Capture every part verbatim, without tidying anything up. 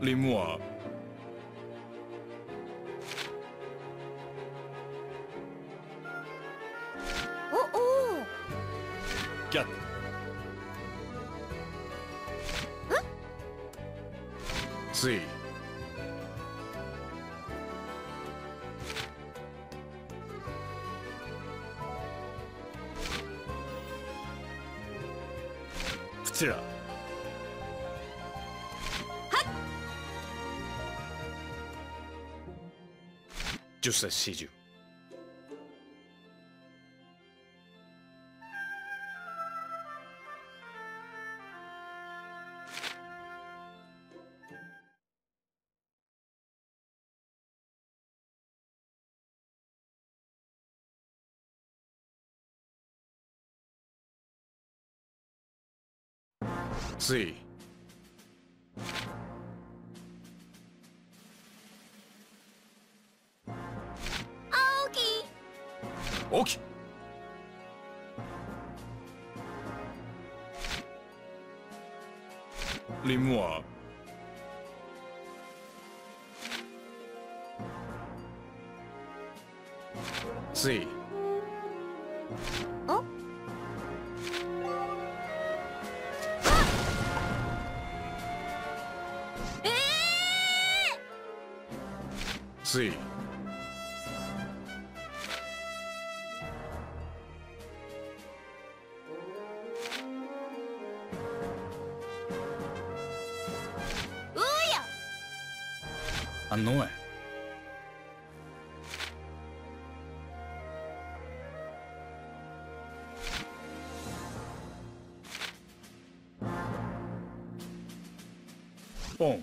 Les mois. Oh oh. Quatre. Hein? Si. Вчера. Чуса сидю. See. Okie. Okie. Les mois. See. Oh. See. Уя. Оно. Пом.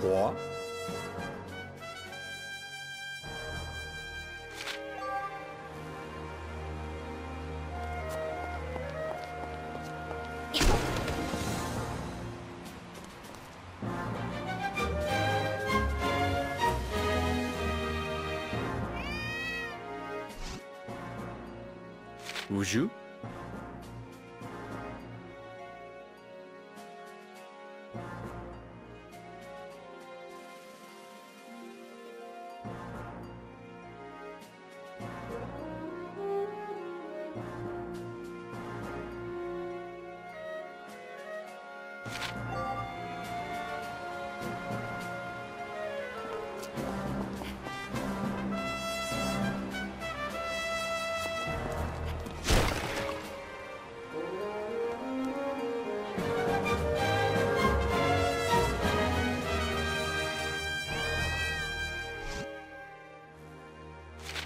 Quoi? Uju?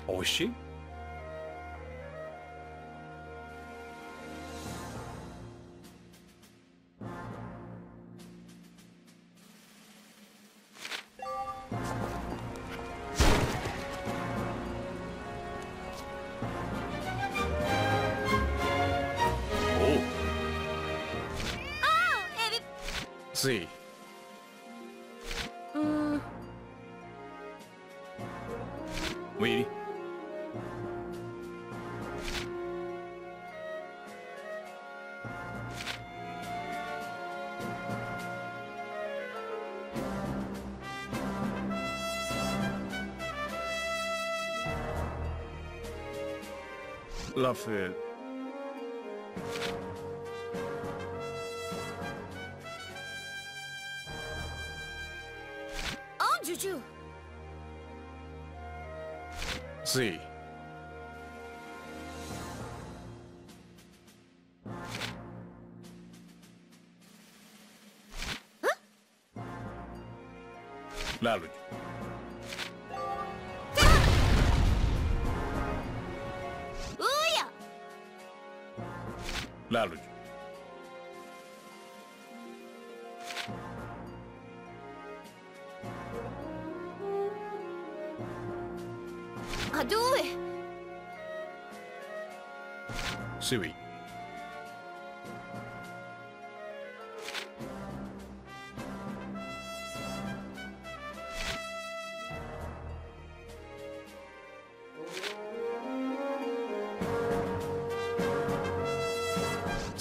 Oshi? See. Mm. Oui. La fête. Juju. Si. Hein? La lutte. Ah! Largo. A due. Sì, oui.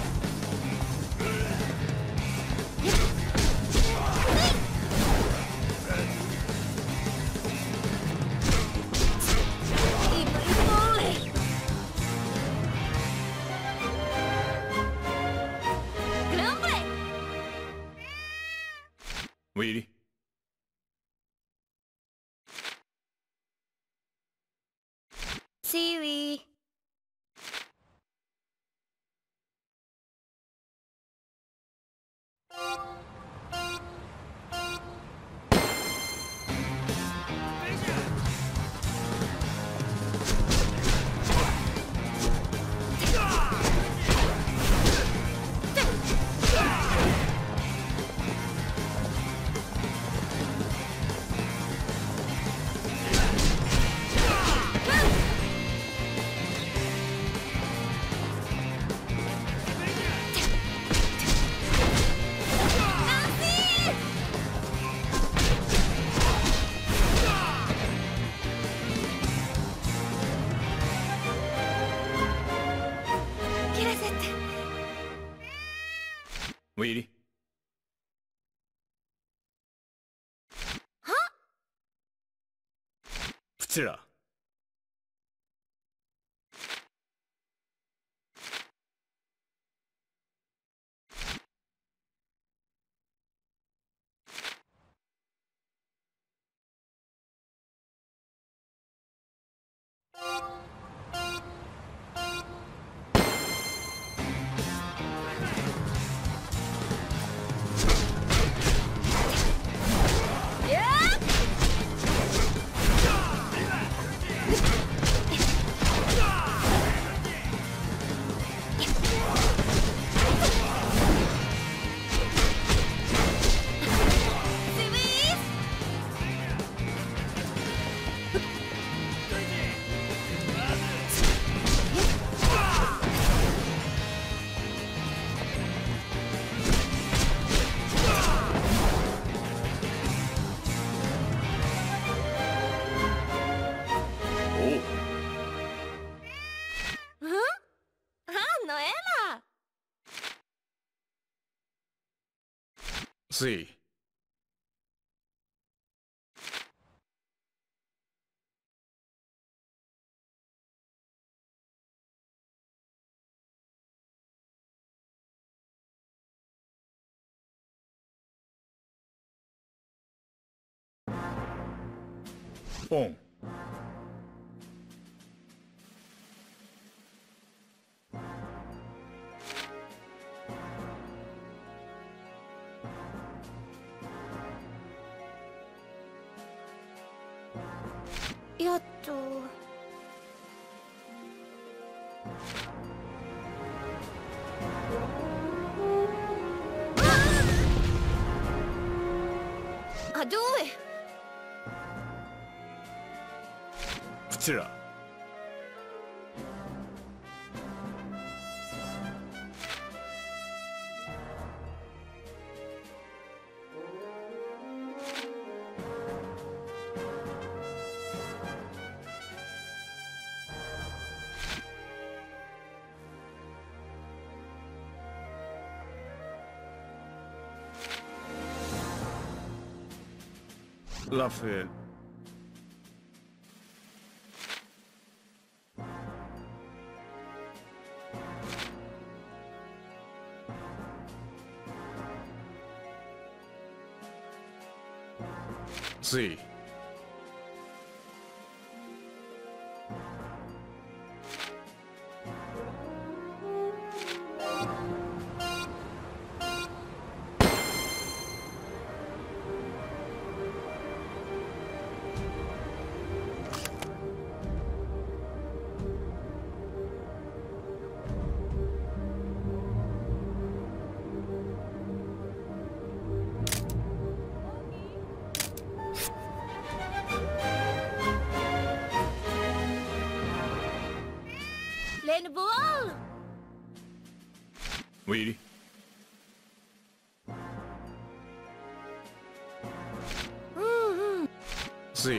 Oui. Si, oui. Oui. Hein? Petit là. Sì. Bom. A due. Petit là. La fête. つい。Oui. Mm-hmm. Si.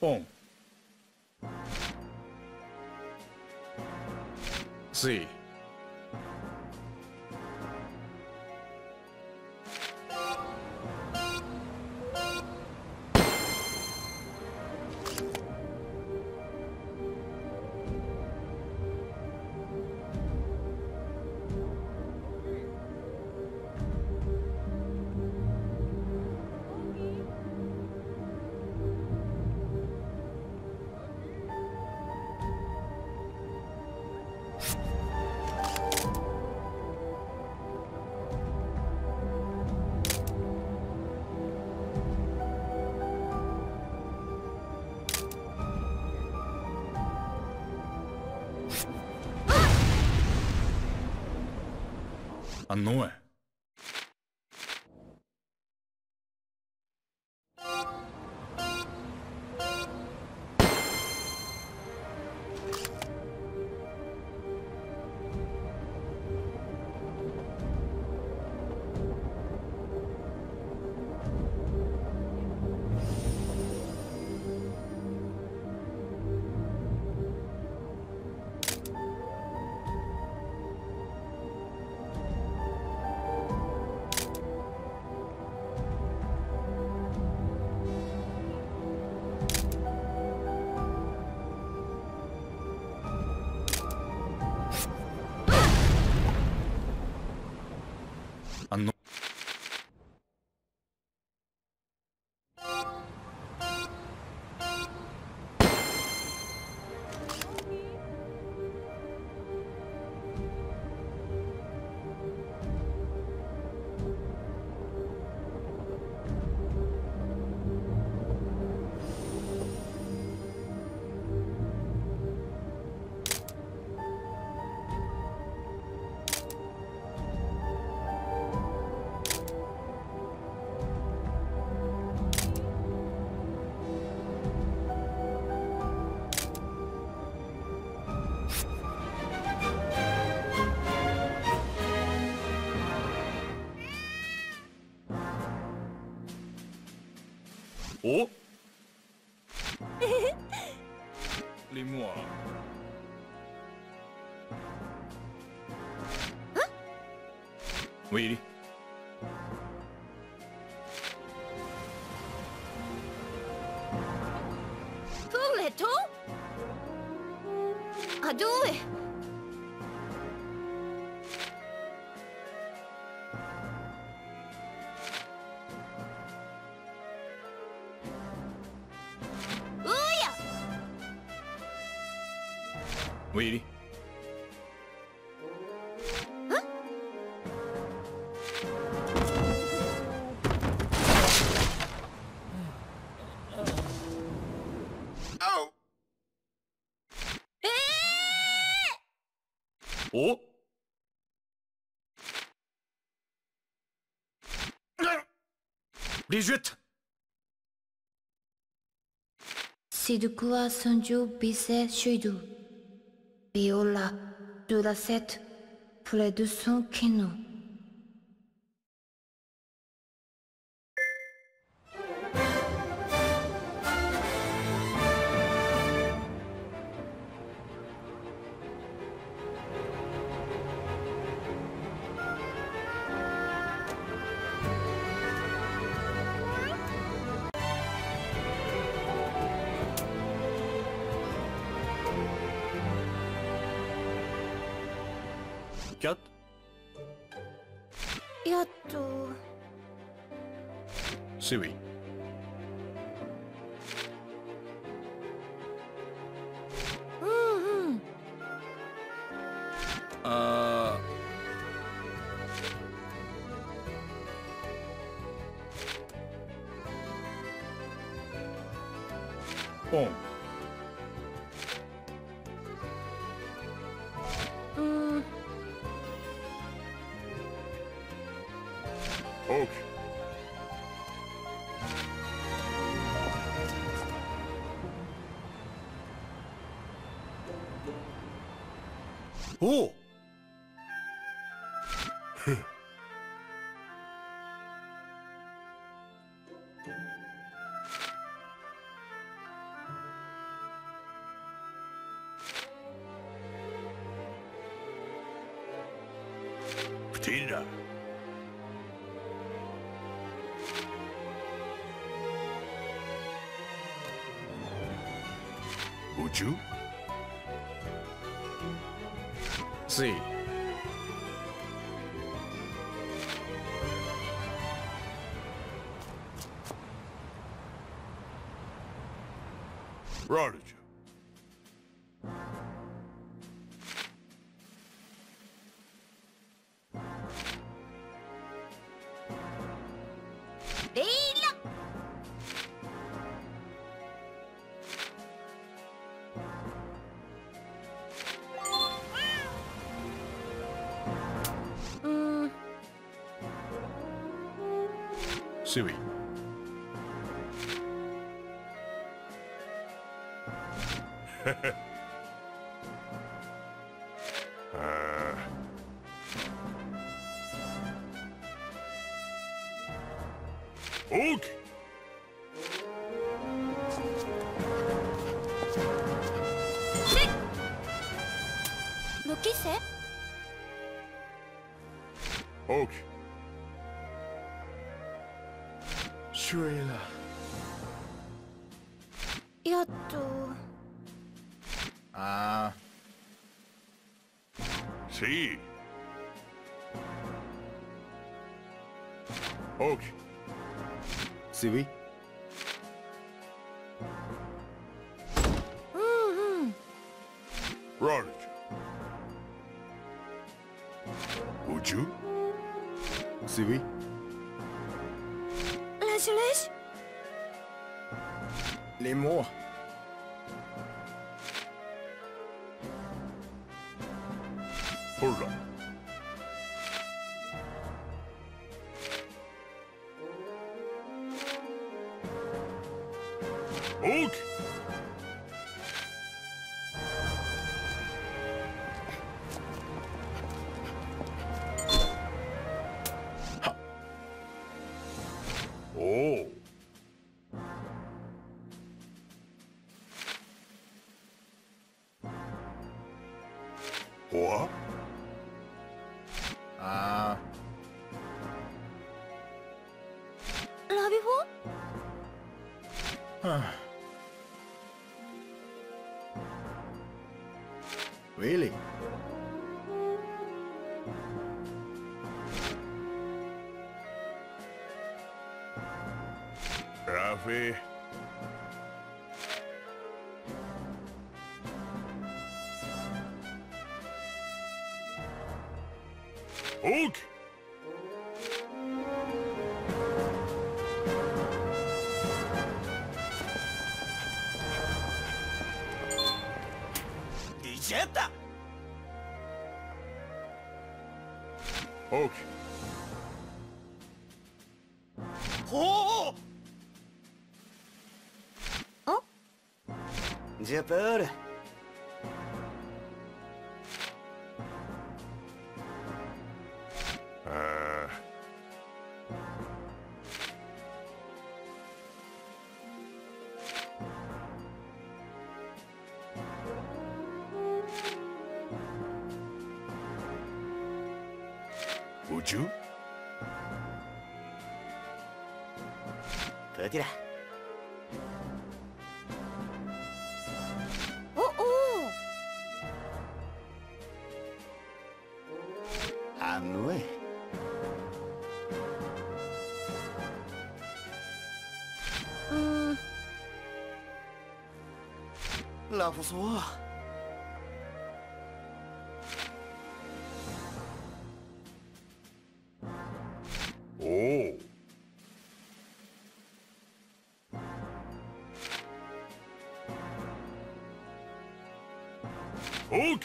Bom. Sim. Оно. Oh les mois. Hein? Oui. Pour les taux? À doué. Oui. Hein? Oh. Eh oh. Les jutes. Séducua Sanju Bisset Shuidu. Viola de la Sette, près de son canot. quatre.やっと。C'est oui. Hum hum. Ah. Bon. Oh Ptilla Would you? See. Prodigy. C'est oui. euh... Ok. Le qui c'est? Ok. Shuila. Yatto. Ah. Si. Ok. Si oui. Mm-hmm. Right. Would you? Si oui. Les mots. Hold on. Ok. Oh. Quoi? Ah. L'avez-vous? Ah. Really? Ravi. Ok. Dijeta. Ok. Oh. Oh. Dip out. Uh. Would you? Put it out. Là, faut se voir. Oh. Ok.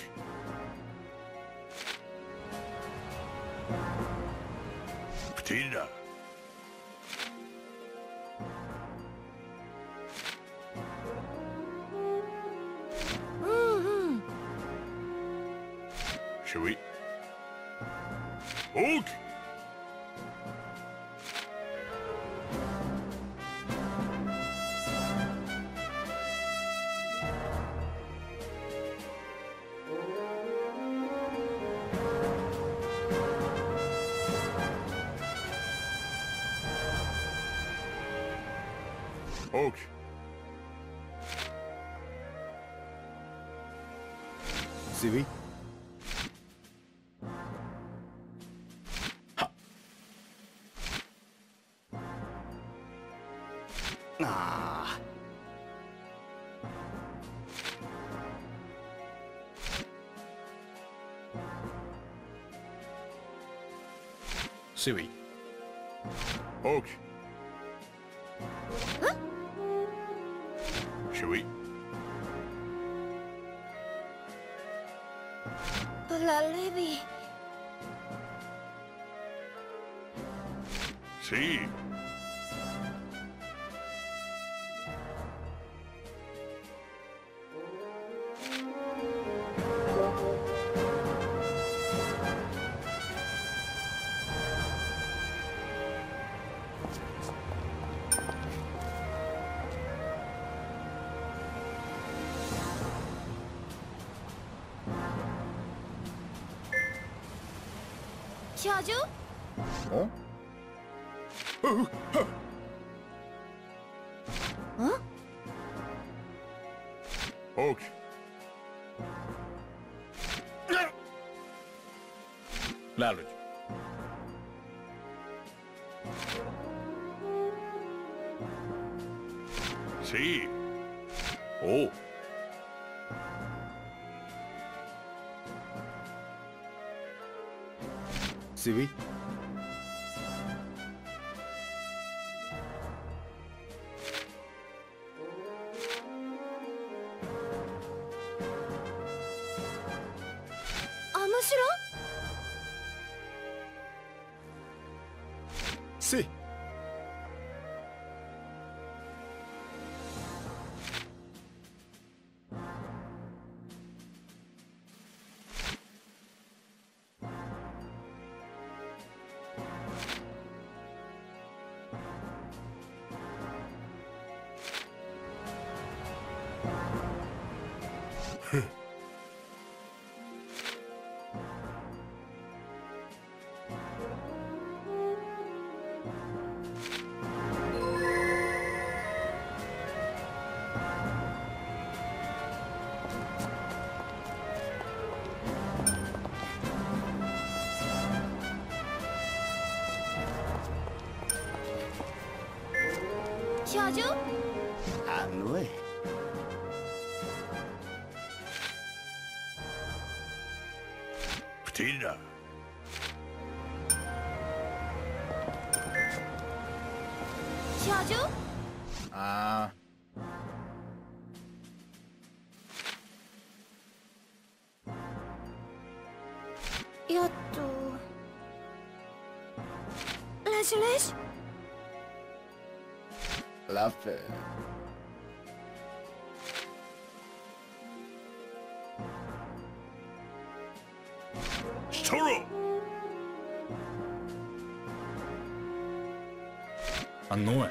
Petit là. Oui. Ok. Ok. C'est oui. Ah. C'est oui. Ok. Hein? C'est oui. La Libye. Si. Jojo? Huh? Oh, oh. Huh? Okay. Larry. See. Oh. C'est oui. Ah, monsieur là? C'est. Jojo? Ah ouais. Petit là. Jojo? Ah. Et à tout. Lèche lèche. La peur. したら反応や。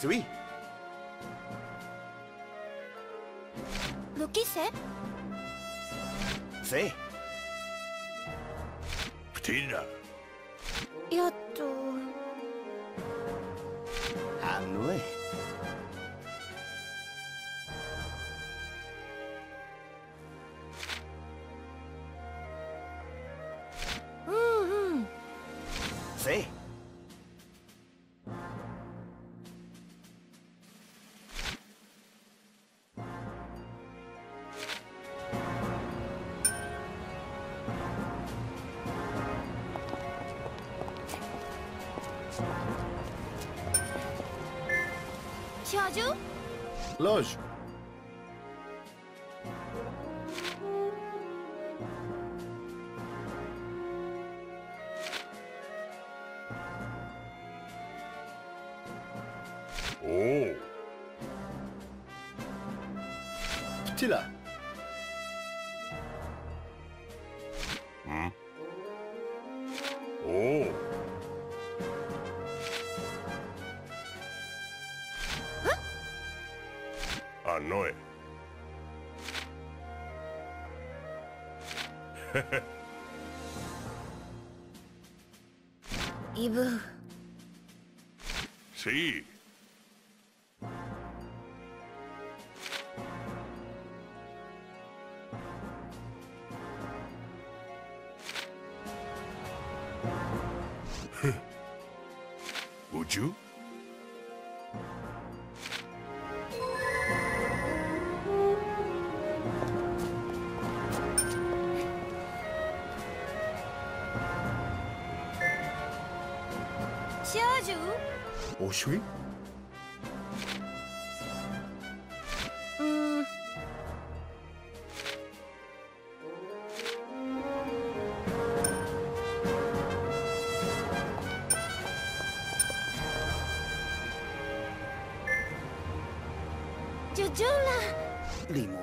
Three. Look, is it? Say. Ptina. Yato. Hanoi. Hmm. Say.Loge. Oh. Petit là. Hmm. Oh. Noé. Ibu. Si. Would you?おしゅい。うん。ジュジュラ。リモ。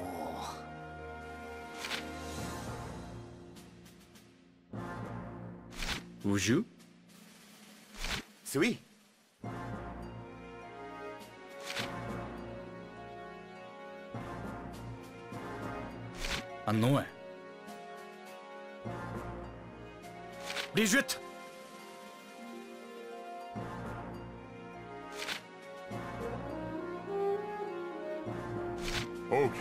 おしゅい。スイ。Non, ouais. Les jutes. Ok.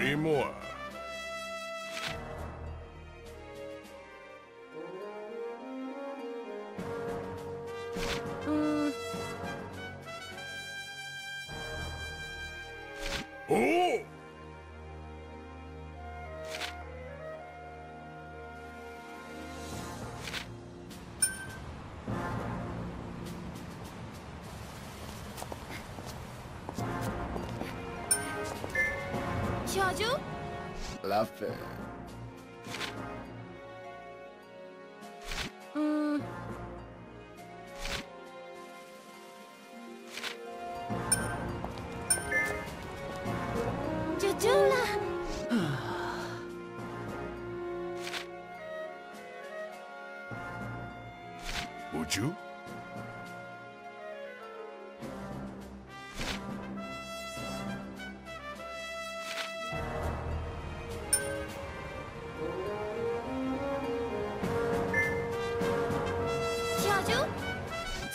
Be more. Mm. Oh! L'affaire. Mm. Would you?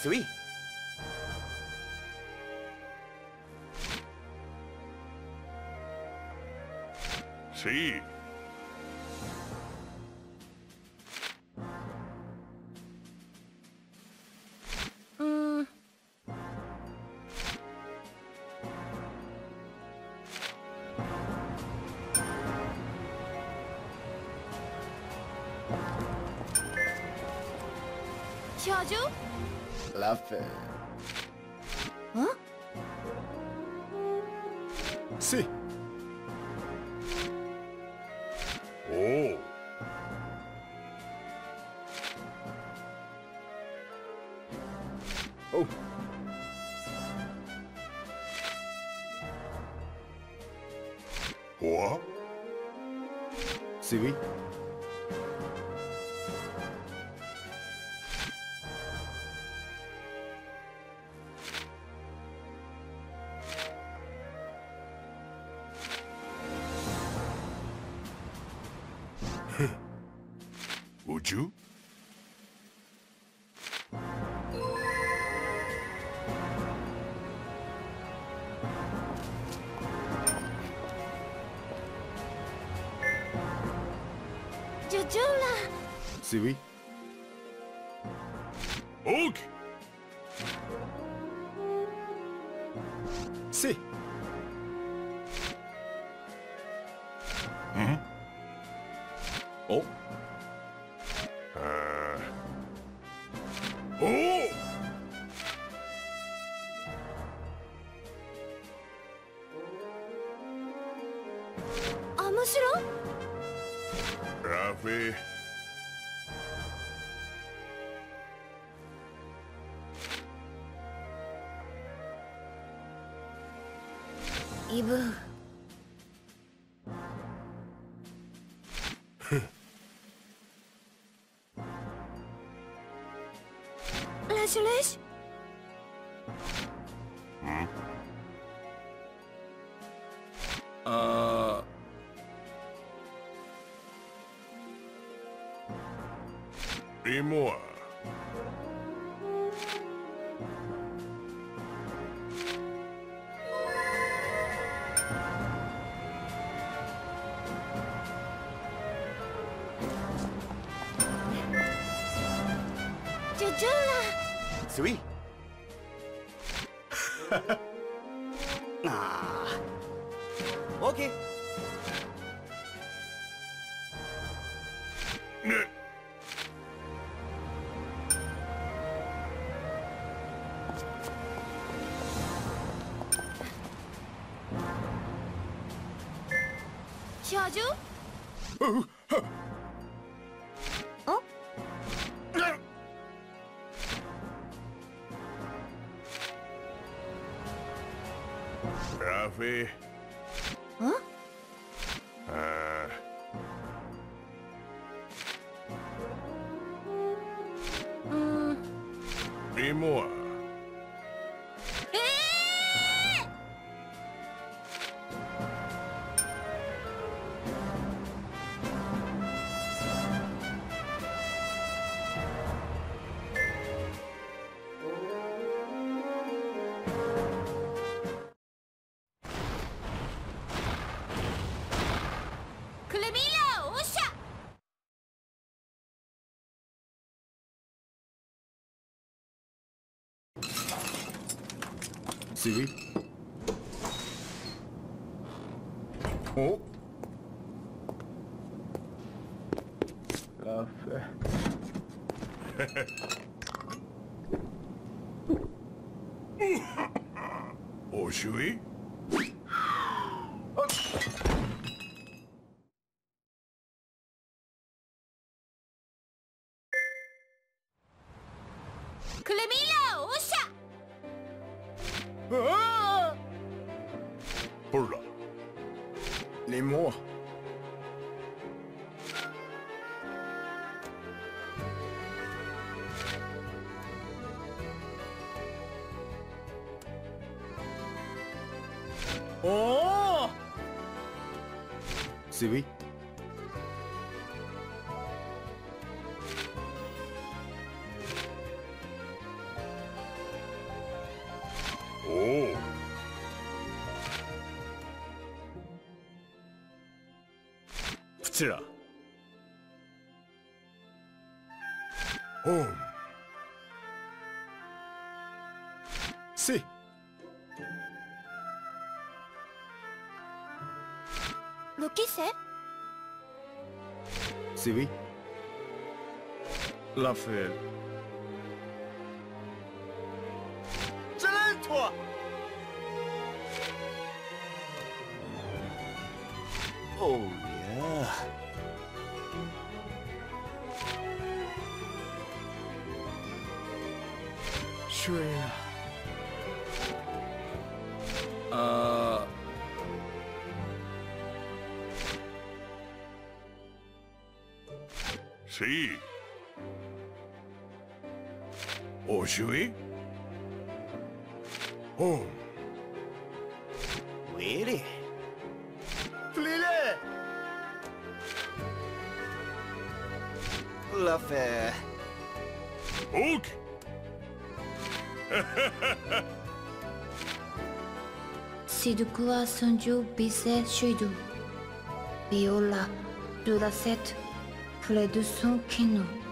Sweet. See. Mm. Chaju? L'affaire. Hein? Si. Oh. Oh. Quoi? Si oui. Would you? Jujula. Si oui. Ok. Si. Mm-hmm. Oh. Uh. Oh! Amushiro? Rafi. Ibu. Laisse-laisse. Hmm. Euh... Et moi. Oui. Ah. Ok. Ne. Chaju? Oh. Rafi. Huh? Uh. Mm. Be more. Eh! série. Oh. Parfait. Oh, je suis. Oh! C'est oui. Oh! Cela. Oh! C'est. C'est oui. L'affaire. Je lève toi. Oh yeah. Sure. Si. Oh, je suis. Oh. Oui, oui. Plais-le. L'affaire. Ok. Sidku a sonju bise shidu. Viola, de la sept. Près de son canot.